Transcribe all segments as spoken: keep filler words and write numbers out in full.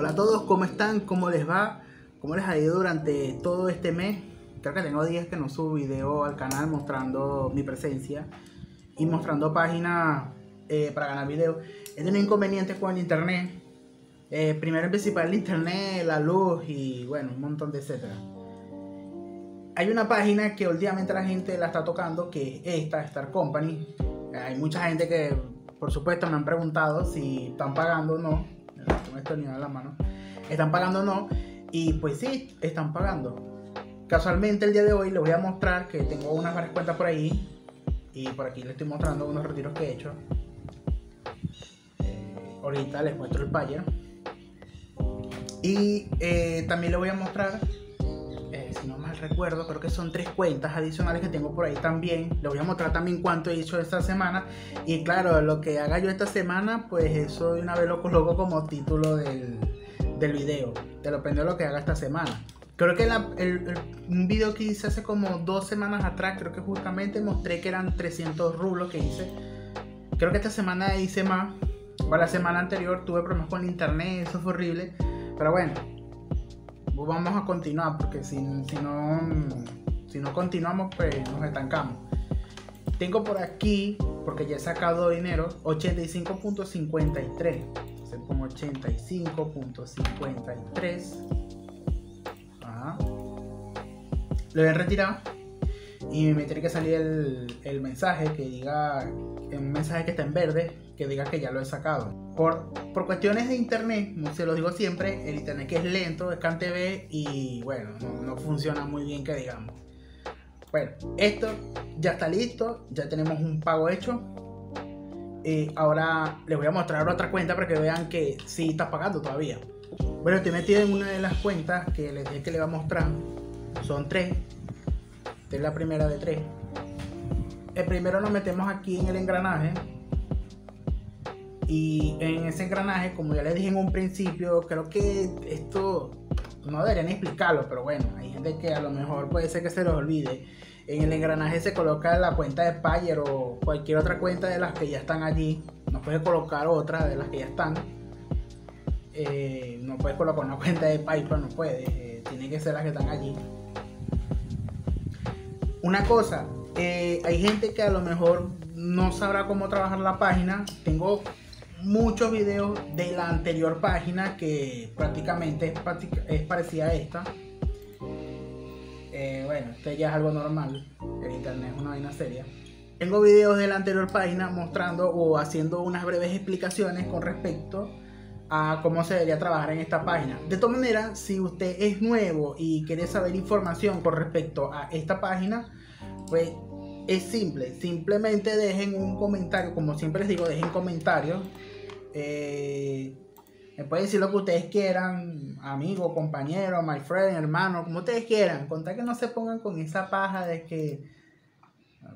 Hola a todos, ¿cómo están? ¿Cómo les va? ¿Cómo les ha ido durante todo este mes? Creo que tengo días que no subo video al canal mostrando mi presencia y mostrando páginas eh, para ganar video. He tenido inconvenientes con el internet. Eh, primero en principal el internet, la luz y bueno, un montón de etcétera. Hay una página que últimamente la gente la está tocando, que es esta, Star Company. Hay mucha gente que, por supuesto, me han preguntado si están pagando o no. Con esto ni a la mano. ¿Están pagando o no? Y pues sí, están pagando. Casualmente el día de hoy les voy a mostrar que tengo unas varias cuentas por ahí. Y por aquí les estoy mostrando unos retiros que he hecho. Eh, ahorita les muestro el Payeer. Y eh, también les voy a mostrar... si no mal recuerdo, creo que son tres cuentas adicionales que tengo por ahí también. Les voy a mostrar también cuánto he hecho esta semana. Y claro, lo que haga yo esta semana, pues eso de una vez lo coloco como título del, del video. Te lo prendo lo que haga esta semana. Creo que la, el, el, un video que hice hace como dos semanas atrás, creo que justamente mostré que eran trescientos rublos que hice. Creo que esta semana hice más. Para la semana anterior tuve problemas con el internet, eso fue horrible. Pero bueno, vamos a continuar, porque si, si, no, si no continuamos, pues nos estancamos. Tengo por aquí, porque ya he sacado dinero, ochenta y cinco punto cincuenta y tres. Se pone ochenta y cinco punto cincuenta y tres. Lo voy a retirar y me tiene que salir el, el mensaje que diga, un mensaje que está en verde, que diga que ya lo he sacado. Por, por cuestiones de internet, se los digo siempre, el internet que es lento, es CanTV y bueno, no, no funciona muy bien que digamos. Bueno, esto ya está listo, ya tenemos un pago hecho. Eh, ahora les voy a mostrar otra cuenta para que vean que sí está pagando todavía. Bueno, estoy metido en una de las cuentas que les dije que les voy a mostrar. Son tres. Esta es la primera de tres. El primero nos metemos aquí en el engranaje. Y en ese engranaje, como ya les dije en un principio, creo que esto no deberían explicarlo, pero bueno, hay gente que a lo mejor puede ser que se los olvide. En el engranaje se coloca la cuenta de Payeer o cualquier otra cuenta de las que ya están allí. No puedes colocar otra de las que ya están. Eh, no puedes colocar una cuenta de PayPal, no puedes. Eh, tienen que ser las que están allí. Una cosa, eh, hay gente que a lo mejor no sabrá cómo trabajar la página. Tengo muchos videos de la anterior página que prácticamente es, práctica, es parecida a esta. Eh, bueno, este ya es algo normal, el internet es una vaina seria. Tengo videos de la anterior página mostrando o haciendo unas breves explicaciones con respecto a cómo se debería trabajar en esta página. De todas maneras, si usted es nuevo y quiere saber información con respecto a esta página, pues es simple, simplemente dejen un comentario, como siempre les digo, dejen comentarios. Eh, me pueden decir lo que ustedes quieran, amigo, compañero, my friend, hermano, como ustedes quieran. Contar que no se pongan con esa paja de que,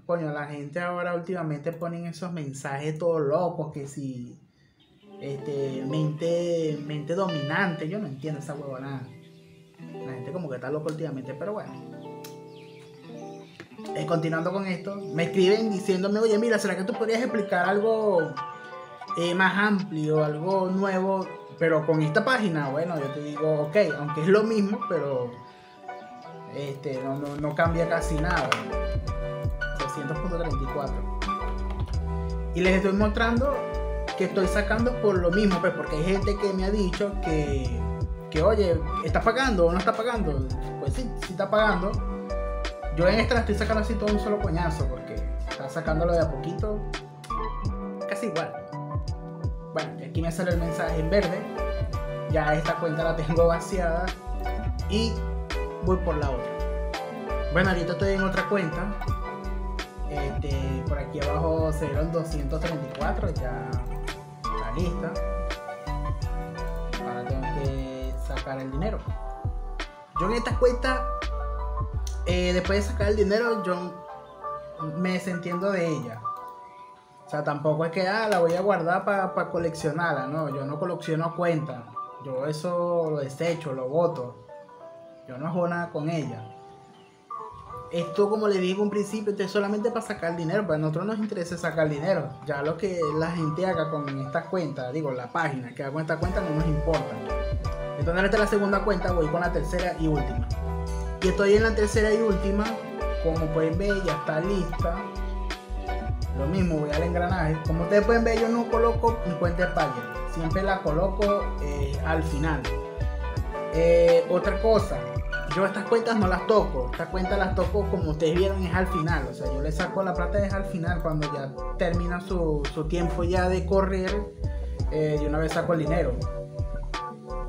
coño, la gente ahora últimamente ponen esos mensajes todos locos, que si, este, mente, mente dominante, yo no entiendo esa huevonada. La gente como que está loca últimamente, pero bueno. Eh, continuando con esto, me escriben diciéndome, oye, mira, ¿será que tú podrías explicar algo eh, más amplio, algo nuevo, pero con esta página? Bueno, yo te digo, ok, aunque es lo mismo, pero este, no, no, no cambia casi nada. doscientos punto treinta y cuatro. Y les estoy mostrando que estoy sacando por lo mismo, pues, porque hay gente que me ha dicho que, que oye, ¿estás pagando o no estás pagando? Pues sí, sí está pagando. Yo en esta la estoy sacando así todo un solo coñazo, porque está sacándolo de a poquito, casi igual. Bueno, aquí me sale el mensaje en verde. Ya esta cuenta la tengo vaciada y voy por la otra. Bueno, ahorita estoy en otra cuenta. Este, por aquí abajo se dieron doscientos treinta y cuatro, ya está lista. Ahora tengo que sacar el dinero. Yo en esta cuenta... Eh, después de sacar el dinero, yo me desentiendo de ella. O sea, tampoco es que ah, la voy a guardar para pa coleccionarla. No, yo no colecciono cuentas. Yo eso lo desecho, lo boto. Yo no hago nada con ella. Esto, como les dije en un principio, es solamente para sacar dinero. Pero a nosotros nos interesa sacar dinero. Ya lo que la gente haga con estas cuentas, digo, la página que haga con esta cuenta no nos importa. Entonces esta es la segunda cuenta, voy con la tercera y última. Y estoy en la tercera y última, como pueden ver ya está lista. Lo mismo, voy al engranaje. Como ustedes pueden ver, yo no coloco mi cuenta de Payeer, siempre la coloco eh, al final. Eh, otra cosa, yo estas cuentas no las toco, estas cuentas las toco como ustedes vieron es al final, o sea yo le saco la plata es al final, cuando ya termina su, su tiempo ya de correr, eh, de una vez saco el dinero.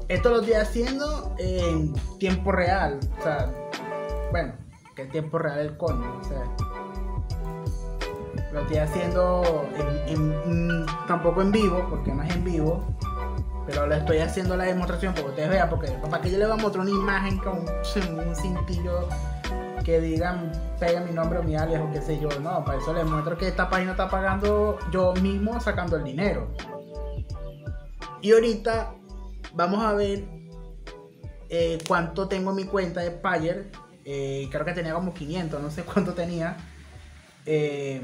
Esto lo estoy haciendo en tiempo real, o sea, bueno, que tiempo real el coño, o sea, lo estoy haciendo en, en, tampoco en vivo, porque no es en vivo, pero le estoy haciendo la demostración porque ustedes vean, porque para que yo le voy a mostrar una imagen con un, un cintillo que digan, pega mi nombre o mi alias o qué sé yo, no, para eso les muestro que esta página está pagando yo mismo sacando el dinero. Y ahorita vamos a ver eh, cuánto tengo en mi cuenta de Payeer, eh, creo que tenía como quinientos, no sé cuánto tenía. Eh,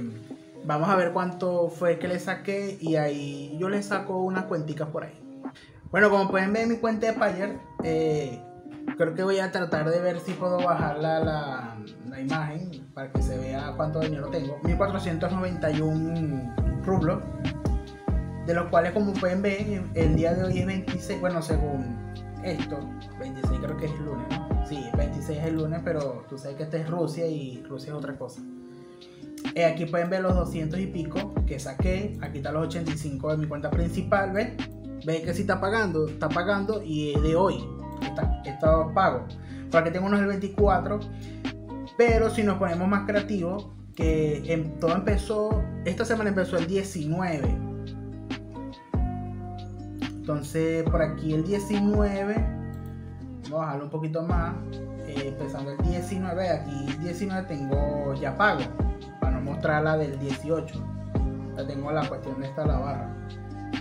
vamos a ver cuánto fue que le saqué y ahí yo le saco unas cuenticas por ahí. Bueno, como pueden ver mi cuenta de Payeer, eh, creo que voy a tratar de ver si puedo bajar la, la, la imagen para que se vea cuánto dinero tengo. mil cuatrocientos noventa y un rublos, de los cuales como pueden ver el día de hoy es veintiséis, bueno según esto, veintiséis creo que es el lunes, ¿no? Sí, veintiséis es el lunes, pero tú sabes que esta es Rusia y Rusia es otra cosa. Eh, aquí pueden ver los doscientos y pico que saqué, aquí están los ochenta y cinco de mi cuenta principal, ¿ves? Ven que si sí está pagando, está pagando y es de hoy, está, está pago. Por aquí tengo unos del veinticuatro, pero si nos ponemos más creativos, que en, todo empezó, esta semana empezó el diecinueve. Entonces por aquí el diecinueve, vamos a bajarlo un poquito más, eh, empezando el diecinueve, aquí el diecinueve tengo ya pago, para no mostrar la del dieciocho, ya tengo la cuestión de esta la barra.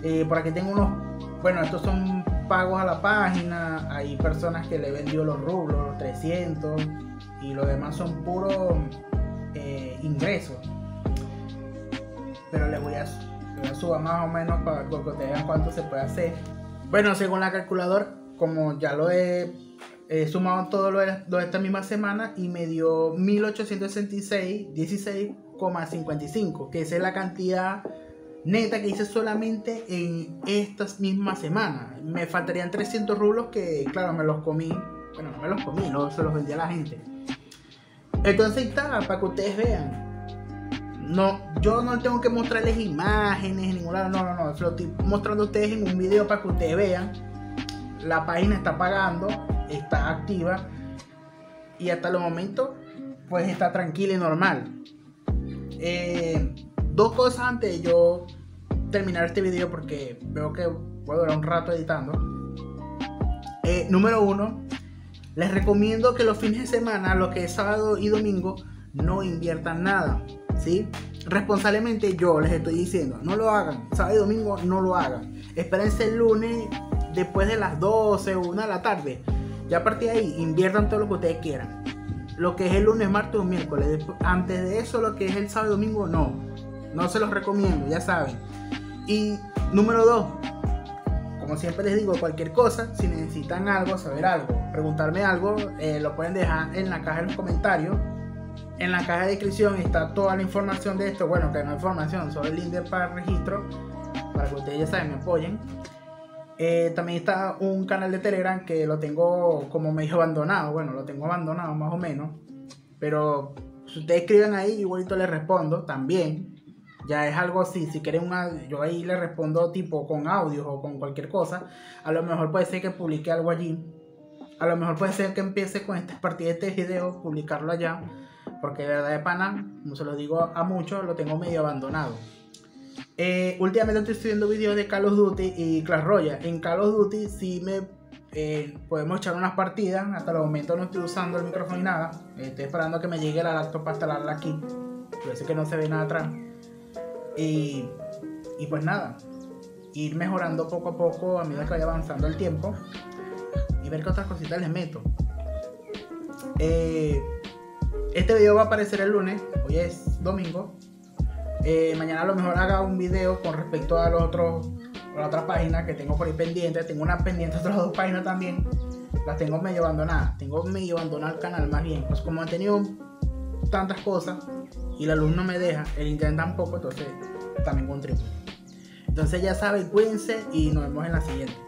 Eh, por aquí tengo unos, bueno, estos son pagos a la página, hay personas que le vendió los rublos, los trescientos, y los demás son puros eh, ingresos, pero les voy a, a subir más o menos para que ustedes vean cuánto se puede hacer. Bueno, según la calculadora, como ya lo he, he sumado todo lo de, lo de esta misma semana, y me dio mil ochocientos sesenta y seis, dieciséis coma cincuenta y cinco, que esa es la cantidad neta que hice solamente en estas mismas semanas. Me faltarían trescientos rublos que, claro, me los comí. Bueno, no me los comí, no se los vendí a la gente. Entonces está, para que ustedes vean. No, yo no tengo que mostrarles imágenes en ningún lado. No, no, no. Se lo estoy mostrando a ustedes en un video para que ustedes vean. La página está pagando, está activa. Y hasta el momento, pues está tranquila y normal. Eh... Dos cosas antes de yo terminar este video porque veo que voy a durar un rato editando. Eh, número uno, les recomiendo que los fines de semana, lo que es sábado y domingo, no inviertan nada, ¿sí? Responsablemente yo les estoy diciendo, no lo hagan, sábado y domingo no lo hagan. Espérense el lunes después de las doce o una de la tarde. Ya a partir de ahí, inviertan todo lo que ustedes quieran. Lo que es el lunes, martes o miércoles. Antes de eso, lo que es el sábado y domingo, no. No se los recomiendo, ya saben. Y número dos, como siempre les digo, cualquier cosa, si necesitan algo, saber algo, preguntarme algo, eh, lo pueden dejar en la caja de los comentarios. En la caja de descripción está toda la información de esto. Bueno, que no hay información, solo el link de para registro, para que ustedes ya saben, me apoyen. Eh, también está un canal de Telegram que lo tengo como medio abandonado. Bueno, lo tengo abandonado más o menos, pero si ustedes escriben ahí, igualito les respondo también. Ya es algo así, si quieren una, yo ahí le respondo tipo con audios o con cualquier cosa. A lo mejor puede ser que publique algo allí. A lo mejor puede ser que empiece con este partido de este video, publicarlo allá. Porque de verdad de pana, no se lo digo a muchos, lo tengo medio abandonado. Eh, últimamente estoy subiendo videos de Call of Duty y Clash Royale. En Call of Duty sí me eh, podemos echar unas partidas. Hasta el momento no estoy usando el micrófono ni nada. Estoy esperando que me llegue la laptop para instalarla aquí. Por eso que no se ve nada atrás. Y, y pues nada, ir mejorando poco a poco a medida que vaya avanzando el tiempo y ver qué otras cositas les meto. Eh, este video va a aparecer el lunes, hoy es domingo. Eh, mañana a lo mejor haga un video con respecto a los otros con otras páginas que tengo por ahí pendientes. Tengo una pendiente, otras dos páginas también. Las tengo medio abandonadas. Tengo medio abandonado el canal más bien. Pues como han tenido tantas cosas y la luz no me deja, el internet tampoco, entonces también contribuye. Entonces ya saben, cuídense y nos vemos en la siguiente.